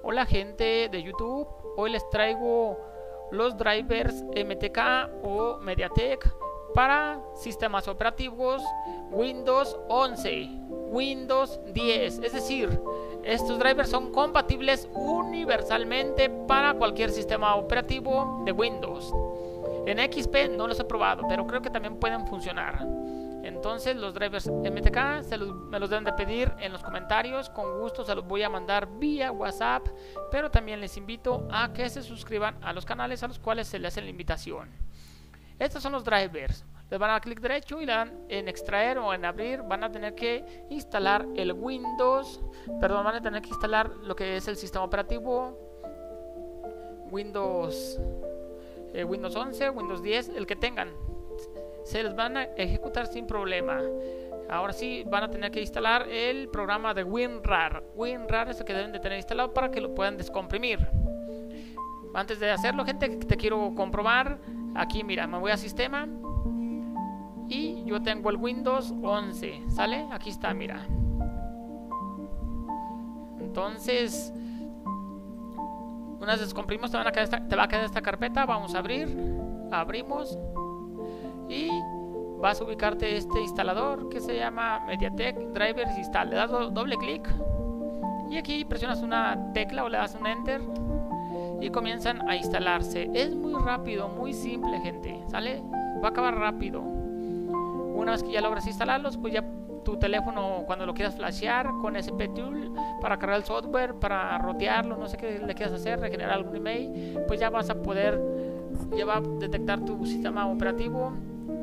Hola gente de YouTube, hoy les traigo los drivers MTK o MediaTek para sistemas operativos Windows 11, Windows 10, es decir, estos drivers son compatibles universalmente para cualquier sistema operativo de Windows. En XP no los he probado, pero creo que también pueden funcionar. Entonces los drivers MTK me los deben de pedir en los comentarios. Con gusto se los voy a mandar vía WhatsApp, pero también les invito a que se suscriban a los canales a los cuales se les hace la invitación. Estos son los drivers. Les van a dar clic derecho y le dan en extraer o en abrir. Van a tener que instalar el van a tener que instalar lo que es el sistema operativo Windows 11, Windows 10, el que tengan. Se les van a ejecutar sin problema. Ahora sí van a tener que instalar el programa de WinRAR. WinRAR es el que deben de tener instalado para que lo puedan descomprimir. Antes de hacerlo, gente, te quiero comprobar. Aquí mira, me voy a sistema y yo tengo el Windows 11, ¿sale? Aquí está, mira. Entonces, una vez descomprimimos, te va a quedar esta carpeta. Vamos a abrir, abrimos y vas a ubicarte este instalador que se llama MediaTek Drivers Install. Le das doble clic y aquí presionas una tecla o le das un Enter y comienzan a instalarse. Es muy rápido, muy simple, gente, ¿sale? Va a acabar rápido. Una vez que ya logras instalarlos, pues ya tu teléfono, cuando lo quieras flashear con SP Tool para cargar el software, para rotearlo, no sé qué le quieras hacer, regenerar algún email, pues ya vas a poder, ya va a detectar tu sistema operativo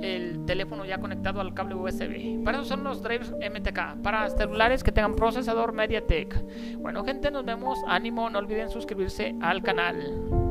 el teléfono ya conectado al cable USB. Para eso son los drivers MTK, para celulares que tengan procesador MediaTek. Bueno gente, nos vemos, ánimo, no olviden suscribirse al canal.